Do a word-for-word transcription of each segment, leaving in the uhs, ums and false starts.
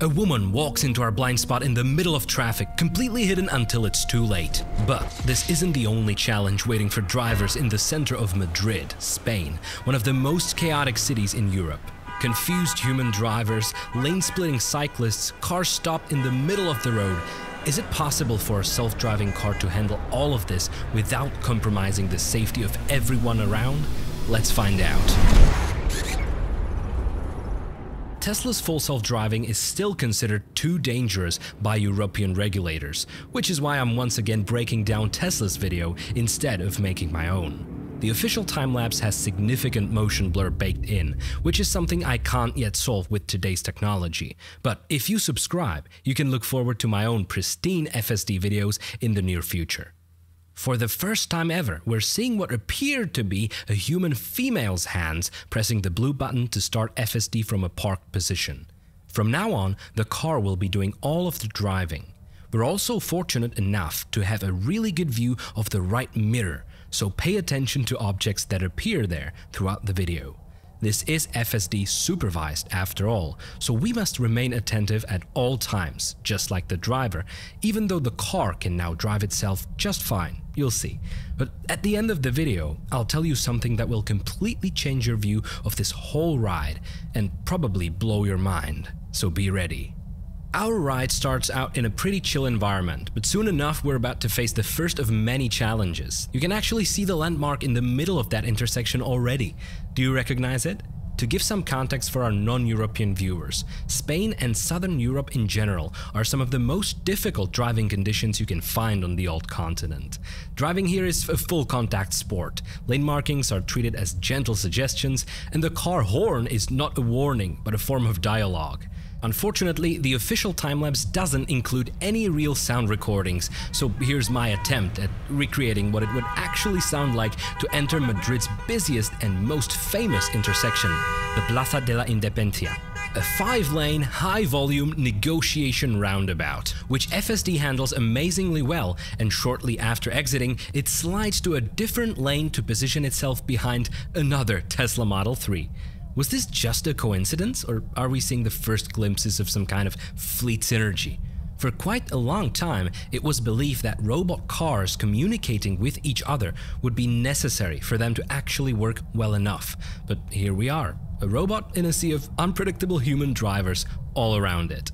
A woman walks into our blind spot in the middle of traffic, completely hidden until it's too late. But this isn't the only challenge waiting for drivers in the center of Madrid, Spain, one of the most chaotic cities in Europe. Confused human drivers, lane-splitting cyclists, cars stopped in the middle of the road. Is it possible for a self-driving car to handle all of this without compromising the safety of everyone around? Let's find out. Tesla's full self-driving is still considered too dangerous by European regulators, which is why I'm once again breaking down Tesla's video instead of making my own. The official time-lapse has significant motion blur baked in, which is something I can't yet solve with today's technology. But if you subscribe, you can look forward to my own pristine F S D videos in the near future. For the first time ever, we're seeing what appeared to be a human female's hands pressing the blue button to start F S D from a parked position. From now on, the car will be doing all of the driving. We're also fortunate enough to have a really good view of the right mirror, so pay attention to objects that appear there throughout the video. This is F S D supervised after all, so we must remain attentive at all times, just like the driver, even though the car can now drive itself just fine, you'll see. But at the end of the video, I'll tell you something that will completely change your view of this whole ride and probably blow your mind, so be ready. Our ride starts out in a pretty chill environment, but soon enough we're about to face the first of many challenges. You can actually see the landmark in the middle of that intersection already. Do you recognize it? To give some context for our non-European viewers, Spain and Southern Europe in general are some of the most difficult driving conditions you can find on the old continent. Driving here is a full-contact sport, lane markings are treated as gentle suggestions, and the car horn is not a warning but a form of dialogue. Unfortunately, the official time-lapse doesn't include any real sound recordings, so here's my attempt at recreating what it would actually sound like to enter Madrid's busiest and most famous intersection, the Plaza de la Independencia, a five-lane, high-volume negotiation roundabout, which F S D handles amazingly well, and shortly after exiting, it slides to a different lane to position itself behind another Tesla Model three. Was this just a coincidence, or are we seeing the first glimpses of some kind of fleet synergy? For quite a long time, it was believed that robot cars communicating with each other would be necessary for them to actually work well enough. But here we are, a robot in a sea of unpredictable human drivers all around it.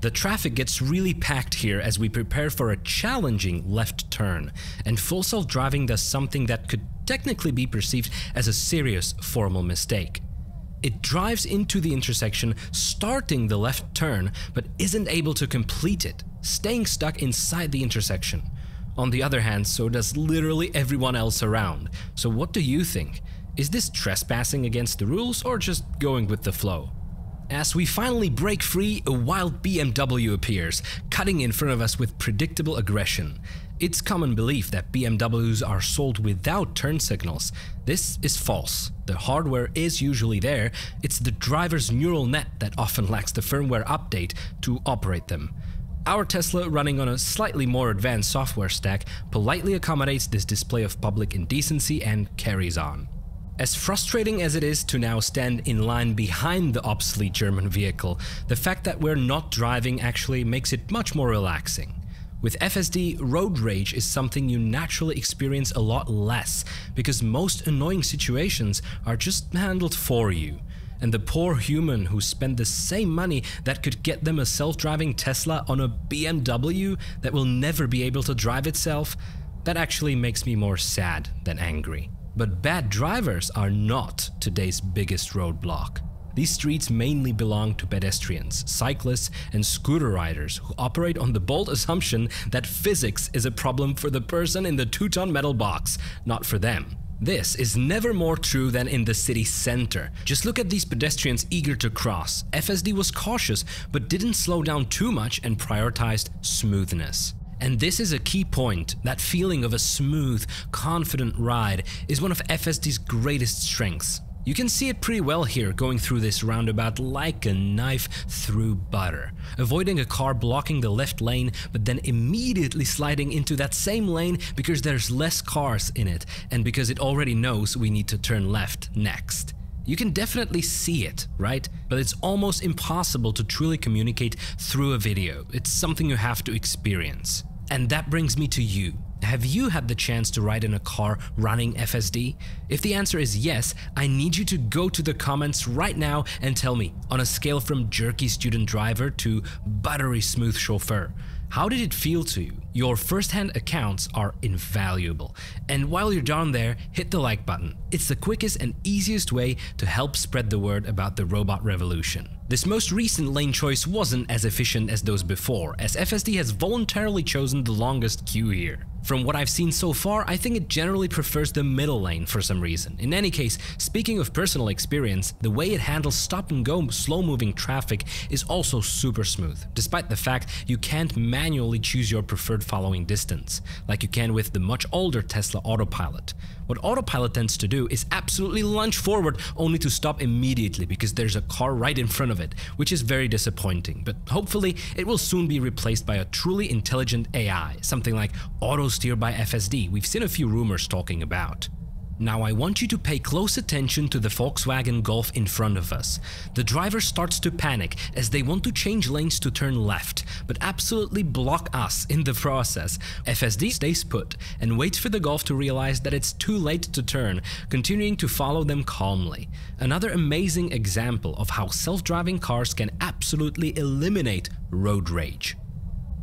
The traffic gets really packed here as we prepare for a challenging left turn, and full self-driving does something that could technically be perceived as a serious formal mistake. It drives into the intersection, starting the left turn, but isn't able to complete it, staying stuck inside the intersection. On the other hand, so does literally everyone else around. So what do you think? Is this trespassing against the rules or just going with the flow? As we finally break free, a wild B M W appears, cutting in front of us with predictable aggression. It's common belief that B M Ws are sold without turn signals. This is false. The hardware is usually there, it's the driver's neural net that often lacks the firmware update to operate them. Our Tesla, running on a slightly more advanced software stack, politely accommodates this display of public indecency and carries on. As frustrating as it is to now stand in line behind the obsolete German vehicle, the fact that we're not driving actually makes it much more relaxing. With F S D, road rage is something you naturally experience a lot less, because most annoying situations are just handled for you. And the poor human who spent the same money that could get them a self-driving Tesla on a B M W that will never be able to drive itself, that actually makes me more sad than angry. But bad drivers are not today's biggest roadblock. These streets mainly belong to pedestrians, cyclists, and scooter riders who operate on the bold assumption that physics is a problem for the person in the two-ton metal box, not for them. This is never more true than in the city center. Just look at these pedestrians eager to cross. F S D was cautious, but didn't slow down too much and prioritized smoothness. And this is a key point. That feeling of a smooth, confident ride is one of F S D's greatest strengths. You can see it pretty well here, going through this roundabout like a knife through butter, avoiding a car blocking the left lane, but then immediately sliding into that same lane because there's less cars in it and because it already knows we need to turn left next. You can definitely see it, right? But it's almost impossible to truly communicate through a video. It's something you have to experience. And that brings me to you. Have you had the chance to ride in a car running F S D? If the answer is yes, I need you to go to the comments right now and tell me, on a scale from jerky student driver to buttery smooth chauffeur, how did it feel to you? Your first-hand accounts are invaluable. And while you're down there, hit the like button. It's the quickest and easiest way to help spread the word about the robot revolution. This most recent lane choice wasn't as efficient as those before, as F S D has voluntarily chosen the longest queue here. From what I've seen so far, I think it generally prefers the middle lane for some reason. In any case, speaking of personal experience, the way it handles stop-and-go slow-moving traffic is also super smooth, despite the fact you can't manually choose your preferred following distance, like you can with the much older Tesla Autopilot. What Autopilot tends to do is absolutely lunge forward only to stop immediately because there's a car right in front of it, which is very disappointing, but hopefully it will soon be replaced by a truly intelligent A I, something like AutoSteer by F S D we've seen a few rumors talking about. Now I want you to pay close attention to the Volkswagen Golf in front of us. The driver starts to panic as they want to change lanes to turn left, but absolutely block us in the process. F S D stays put and waits for the Golf to realize that it's too late to turn, continuing to follow them calmly. Another amazing example of how self-driving cars can absolutely eliminate road rage.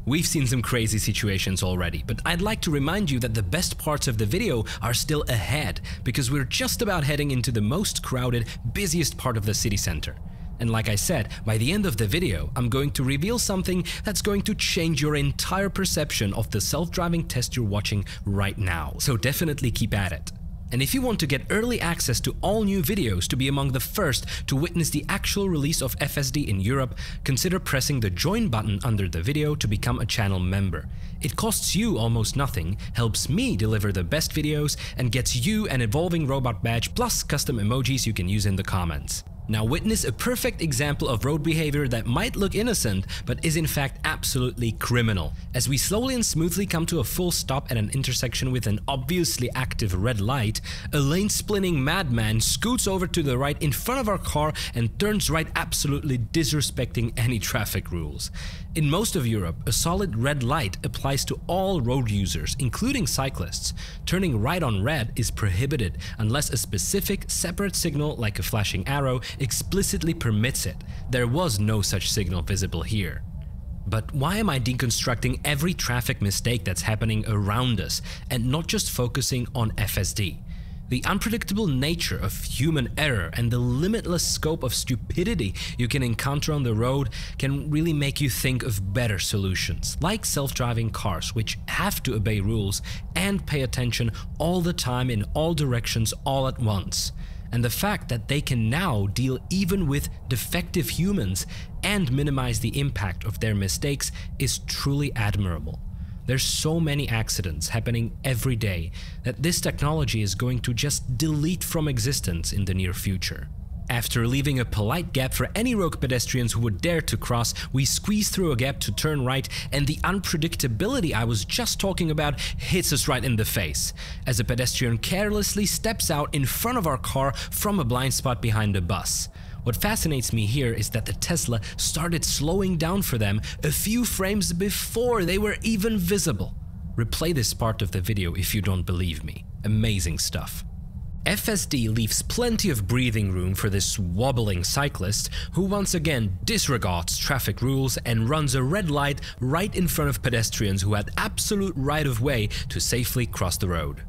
We've seen some crazy situations already, but I'd like to remind you that the best parts of the video are still ahead, because we're just about heading into the most crowded, busiest part of the city center. And like I said, by the end of the video, I'm going to reveal something that's going to change your entire perception of the self-driving test you're watching right now, so definitely keep at it. And if you want to get early access to all new videos to be among the first to witness the actual release of F S D in Europe, consider pressing the join button under the video to become a channel member. It costs you almost nothing, helps me deliver the best videos, and gets you an evolving robot badge plus custom emojis you can use in the comments. Now witness a perfect example of road behavior that might look innocent, but is in fact absolutely criminal. As we slowly and smoothly come to a full stop at an intersection with an obviously active red light, a lane-splitting madman scoots over to the right in front of our car and turns right, absolutely disrespecting any traffic rules. In most of Europe, a solid red light applies to all road users, including cyclists. Turning right on red is prohibited unless a specific separate signal like a flashing arrow explicitly permits it. There was no such signal visible here. But why am I deconstructing every traffic mistake that's happening around us and not just focusing on F S D? The unpredictable nature of human error and the limitless scope of stupidity you can encounter on the road can really make you think of better solutions, like self-driving cars, which have to obey rules and pay attention all the time in all directions all at once. And the fact that they can now deal even with defective humans and minimize the impact of their mistakes is truly admirable. There's so many accidents happening every day that this technology is going to just delete from existence in the near future. After leaving a polite gap for any rogue pedestrians who would dare to cross, we squeeze through a gap to turn right, and the unpredictability I was just talking about hits us right in the face, as a pedestrian carelessly steps out in front of our car from a blind spot behind a bus. What fascinates me here is that the Tesla started slowing down for them a few frames before they were even visible. Replay this part of the video if you don't believe me. Amazing stuff. F S D leaves plenty of breathing room for this wobbling cyclist, who once again disregards traffic rules and runs a red light right in front of pedestrians who had absolute right of way to safely cross the road.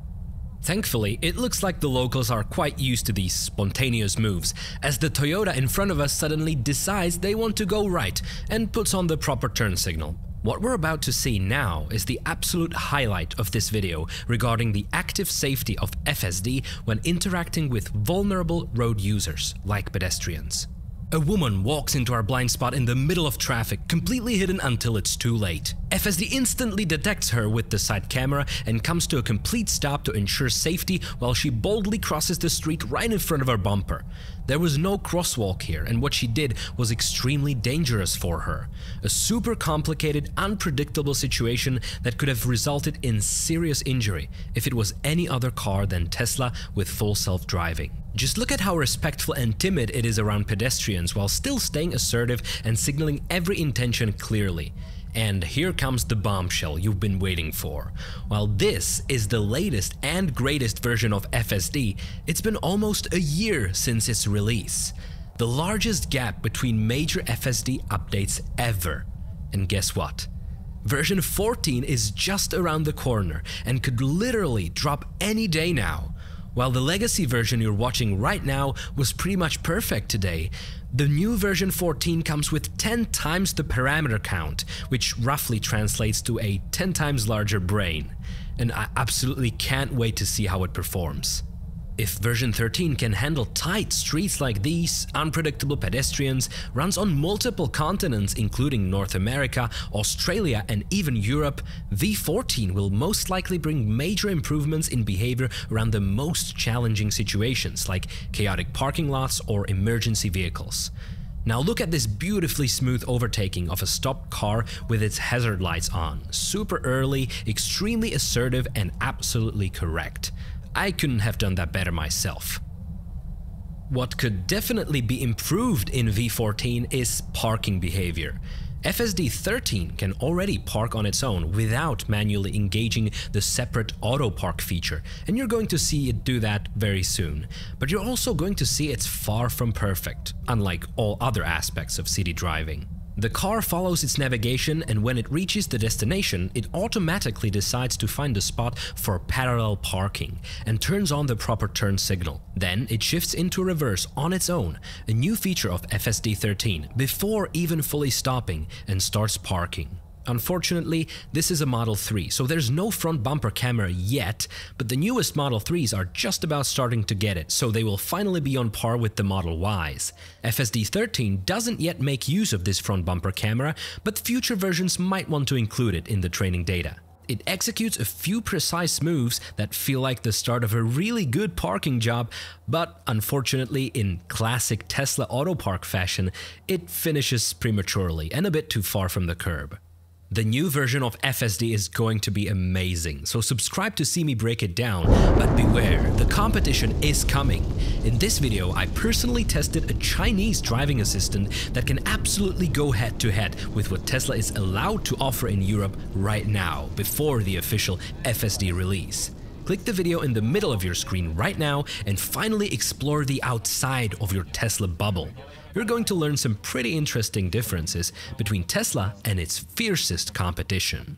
Thankfully, it looks like the locals are quite used to these spontaneous moves, as the Toyota in front of us suddenly decides they want to go right and puts on the proper turn signal. What we're about to see now is the absolute highlight of this video regarding the active safety of F S D when interacting with vulnerable road users, like pedestrians. A woman walks into our blind spot in the middle of traffic, completely hidden until it's too late. F S D instantly detects her with the side camera and comes to a complete stop to ensure safety while she boldly crosses the street right in front of our bumper. There was no crosswalk here, and what she did was extremely dangerous for her. A super complicated, unpredictable situation that could have resulted in serious injury if it was any other car than Tesla with full self-driving. Just look at how respectful and timid it is around pedestrians while still staying assertive and signaling every intention clearly. And here comes the bombshell you've been waiting for. While this is the latest and greatest version of F S D, it's been almost a year since its release. The largest gap between major F S D updates ever. And guess what? Version fourteen is just around the corner and could literally drop any day now. While the legacy version you're watching right now was pretty much perfect today, the new version fourteen comes with ten times the parameter count, which roughly translates to a ten times larger brain. And I absolutely can't wait to see how it performs. If version thirteen can handle tight streets like these, unpredictable pedestrians, runs on multiple continents including North America, Australia and even Europe, V fourteen will most likely bring major improvements in behavior around the most challenging situations like chaotic parking lots or emergency vehicles. Now look at this beautifully smooth overtaking of a stopped car with its hazard lights on, super early, extremely assertive and absolutely correct. I couldn't have done that better myself. What could definitely be improved in V fourteen is parking behavior. F S D thirteen can already park on its own without manually engaging the separate auto park feature, and you're going to see it do that very soon. But you're also going to see it's far from perfect, unlike all other aspects of city driving. The car follows its navigation, and when it reaches the destination, it automatically decides to find a spot for parallel parking and turns on the proper turn signal. Then it shifts into reverse on its own, a new feature of F S D thirteen, before even fully stopping, and starts parking. Unfortunately, this is a Model three, so there's no front bumper camera yet, but the newest Model threes are just about starting to get it, so they will finally be on par with the Model Ys. F S D thirteen doesn't yet make use of this front bumper camera, but future versions might want to include it in the training data. It executes a few precise moves that feel like the start of a really good parking job, but unfortunately, in classic Tesla Autopark fashion, it finishes prematurely and a bit too far from the curb. The new version of F S D is going to be amazing, so subscribe to see me break it down, but beware, the competition is coming. In this video, I personally tested a Chinese driving assistant that can absolutely go head-to-head with what Tesla is allowed to offer in Europe right now, before the official F S D release. Click the video in the middle of your screen right now and finally explore the outside of your Tesla bubble. You're going to learn some pretty interesting differences between Tesla and its fiercest competition.